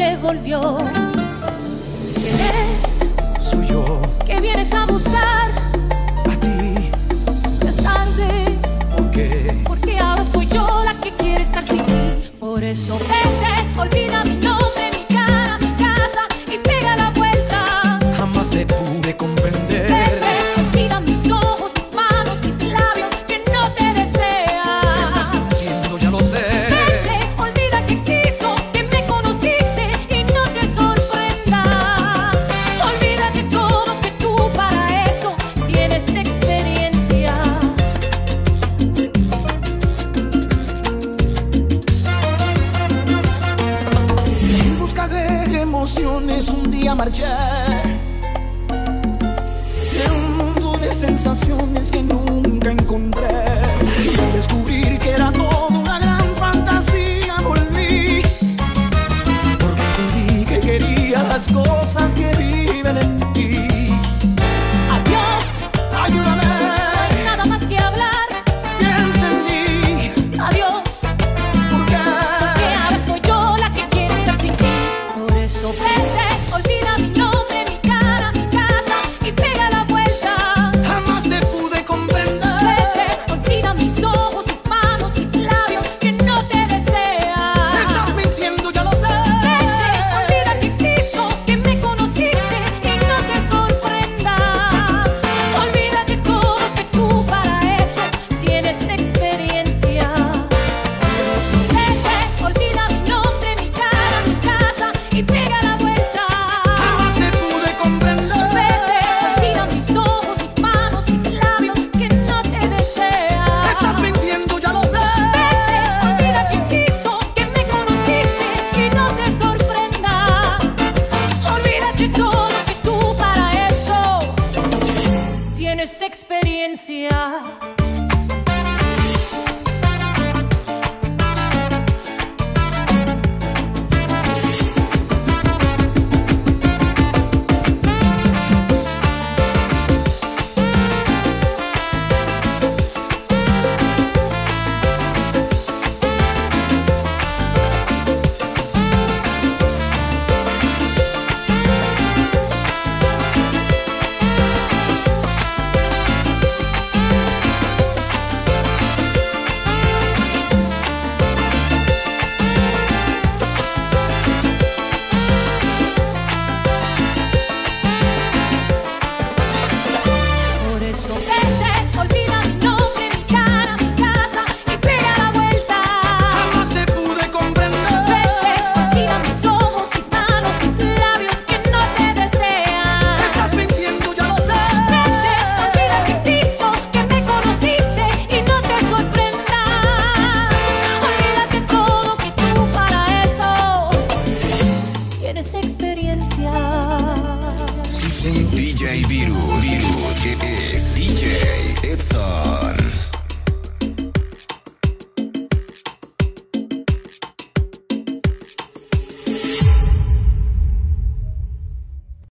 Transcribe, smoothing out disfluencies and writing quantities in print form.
noche volvió. ¿Quién es? Soy yo. ¿Qué vienes a buscar? A ti. Ya es tarde. ¿Por qué? Porque ahora soy yo la que quiere estar sin ti. Por eso vete, olvida mi nombre, mi cara, mi casa y pega la vuelta. Jamás te pude comprender. Marcha.